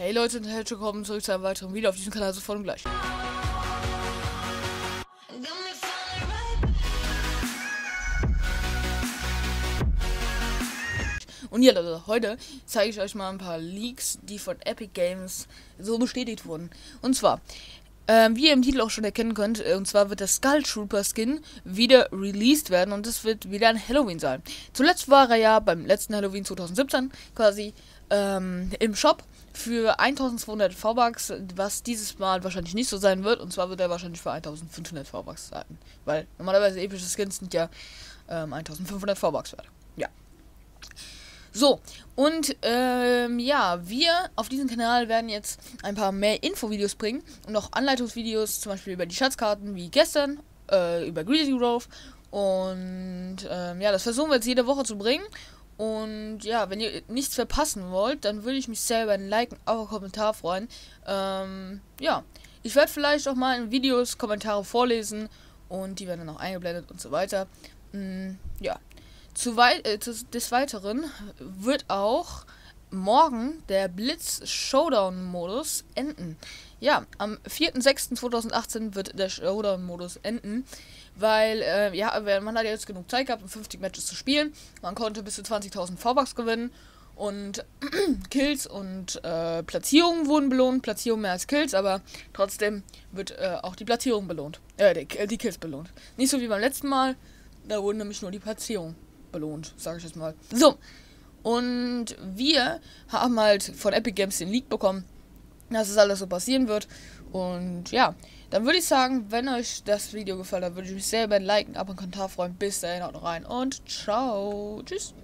Hey Leute und herzlich willkommen zurück zu einem weiteren Video auf diesem Kanal, sofort und gleich. Und ja Leute, heute zeige ich euch mal ein paar Leaks, die von Epic Games so bestätigt wurden. Und zwar, wie ihr im Titel auch schon erkennen könnt, und zwar wird der Skull Trooper Skin wieder released werden und es wird wieder ein Halloween sein. Zuletzt war er ja beim letzten Halloween 2017 quasi im Shop für 1200 V-Bucks, was dieses Mal wahrscheinlich nicht so sein wird, und zwar wird er wahrscheinlich für 1500 V-Bucks sein, weil normalerweise epische Skins sind ja 1500 V-Bucks wert. Ja. So, und ja, wir auf diesem Kanal werden jetzt ein paar mehr Infovideos bringen und auch Anleitungsvideos, zum Beispiel über die Schatzkarten wie gestern, über Greasy Grove, und ja, das versuchen wir jetzt jede Woche zu bringen. Und ja, wenn ihr nichts verpassen wollt, dann würde ich mich selber ein Like und auch einen Kommentar freuen. Ja, ich werde vielleicht auch mal in Videos Kommentare vorlesen und die werden dann auch eingeblendet und so weiter. Ja, des Weiteren wird auch morgen der Blitz-Showdown-Modus enden. Ja, am 4.6.2018 wird der Showdown-Modus enden, weil, ja, man hat jetzt genug Zeit gehabt, um 50 Matches zu spielen. Man konnte bis zu 20.000 V-Bucks gewinnen und Kills und Platzierungen wurden belohnt. Platzierungen mehr als Kills, aber trotzdem wird auch die Platzierung belohnt. Die Kills belohnt. Nicht so wie beim letzten Mal, da wurden nämlich nur die Platzierungen belohnt, sage ich jetzt mal. So, und wir haben halt von Epic Games den Leak bekommen, dass es alles so passieren wird. Und ja, dann würde ich sagen, wenn euch das Video gefallen hat, würde ich mich sehr über ein Like, ein Abo und Kommentar freuen. Bis dahin, haut rein und ciao. Tschüss.